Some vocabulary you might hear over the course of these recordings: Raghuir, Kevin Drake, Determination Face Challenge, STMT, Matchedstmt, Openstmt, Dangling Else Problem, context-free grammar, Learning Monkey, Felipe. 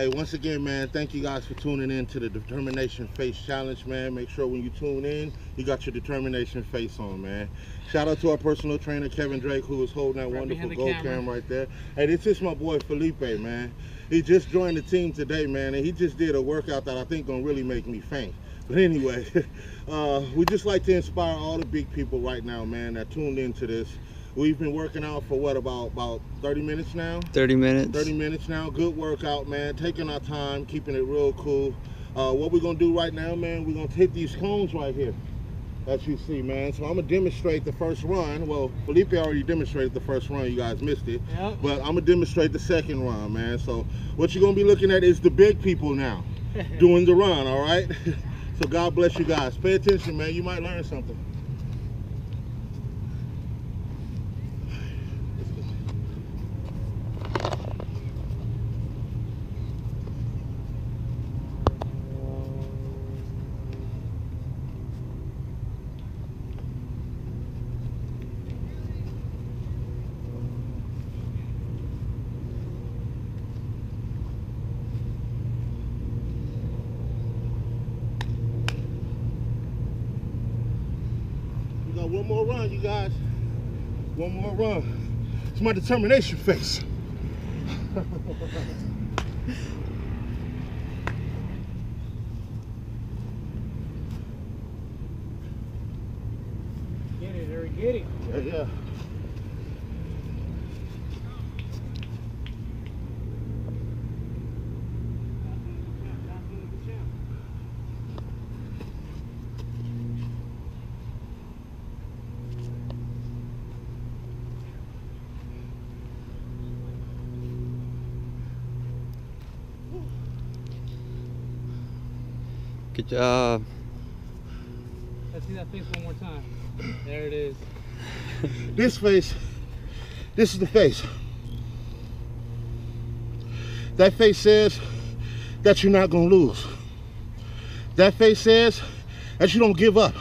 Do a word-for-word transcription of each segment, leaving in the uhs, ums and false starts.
Hey, once again, man, thank you guys for tuning in to the Determination Face Challenge, man. Make sure when you tune in, you got your determination face on, man. Shout out to our personal trainer, Kevin Drake, who is holding that right wonderful gold camera. cam right there. Hey, this is my boy, Felipe, man. He just joined the team today, man, and he just did a workout that I think gonna really make me faint. But anyway, uh, we just like to inspire all the big people right now, man, that tuned into this. We've been working out for what, about about thirty minutes now? thirty minutes. thirty minutes now. Good workout, man. Taking our time, keeping it real cool. Uh, what we're going to do right now, man, we're going to hit these cones right here that you see, man. So I'm going to demonstrate the first run. Well, Felipe already demonstrated the first run. You guys missed it. Yep. But I'm going to demonstrate the second run, man. So what you're going to be looking at is the big people now doing the run, all right? So God bless you guys. Pay attention, man. You might learn something. One more run, you guys. One more run. It's my determination face. Get it, Eric, get it. Yeah, yeah. Good job. Let's see that face one more time. There it is. This face, this is the face. That face says that you're not going to lose. That face says that you don't give up.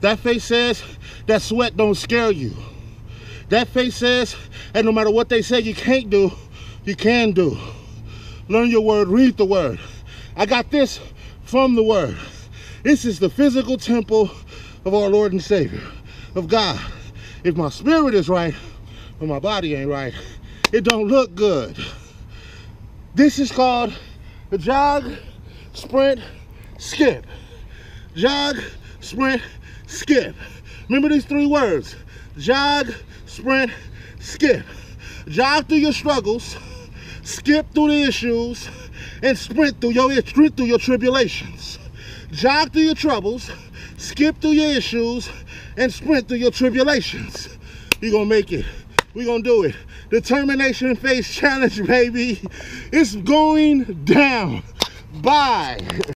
That face says that sweat don't scare you. That face says that no matter what they say you can't do, you can do. Learn your word, read the word. I got this from the word. This is the physical temple of our Lord and Savior, of God. If my spirit is right, but my body ain't right, it don't look good. This is called the jog, sprint, skip. Jog, sprint, skip. Remember these three words: jog, sprint, skip. Jog through your struggles, skip through the issues, and sprint through your sprint through your tribulations. Jog through your troubles, skip through your issues, and sprint through your tribulations. You're gonna make it. We're gonna do it. Determination Face Challenge, baby. It's going down. Bye.